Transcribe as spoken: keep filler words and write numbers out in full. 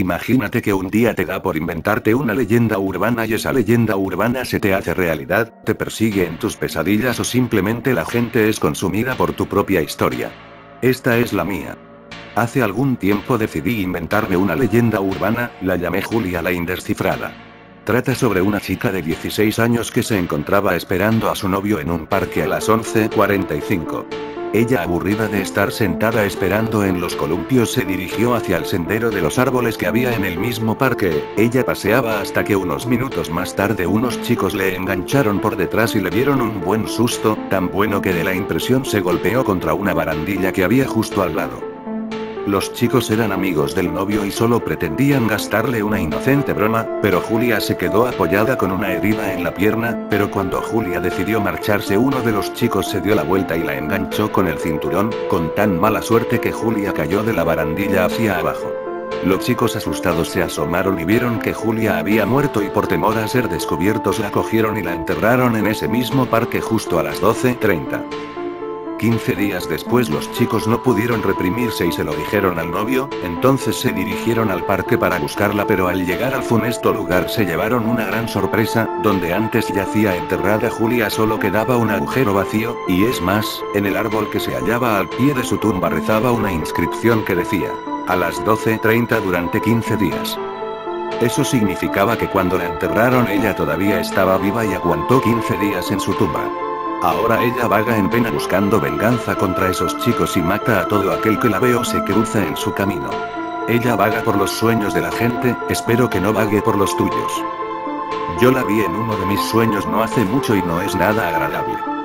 Imagínate que un día te da por inventarte una leyenda urbana y esa leyenda urbana se te hace realidad, te persigue en tus pesadillas o simplemente la gente es consumida por tu propia historia. Esta es la mía. Hace algún tiempo decidí inventarme una leyenda urbana, la llamé Julia la Indescifrada. Trata sobre una chica de dieciséis años que se encontraba esperando a su novio en un parque a las once cuarenta y cinco. Ella, aburrida de estar sentada esperando en los columpios, se dirigió hacia el sendero de los árboles que había en el mismo parque. Ella paseaba hasta que unos minutos más tarde unos chicos le engancharon por detrás y le dieron un buen susto, tan bueno que de la impresión se golpeó contra una barandilla que había justo al lado. Los chicos eran amigos del novio y solo pretendían gastarle una inocente broma, pero Julia se quedó apoyada con una herida en la pierna, pero cuando Julia decidió marcharse uno de los chicos se dio la vuelta y la enganchó con el cinturón, con tan mala suerte que Julia cayó de la barandilla hacia abajo. Los chicos asustados se asomaron y vieron que Julia había muerto y por temor a ser descubiertos la cogieron y la enterraron en ese mismo parque justo a las doce treinta. quince días después los chicos no pudieron reprimirse y se lo dijeron al novio, entonces se dirigieron al parque para buscarla, pero al llegar al funesto lugar se llevaron una gran sorpresa, donde antes yacía enterrada Julia solo quedaba un agujero vacío, y es más, en el árbol que se hallaba al pie de su tumba rezaba una inscripción que decía: a las doce treinta durante quince días. Eso significaba que cuando la enterraron ella todavía estaba viva y aguantó quince días en su tumba. Ahora ella vaga en pena buscando venganza contra esos chicos y mata a todo aquel que la ve o se cruza en su camino. Ella vaga por los sueños de la gente, espero que no vague por los tuyos. Yo la vi en uno de mis sueños no hace mucho y no es nada agradable.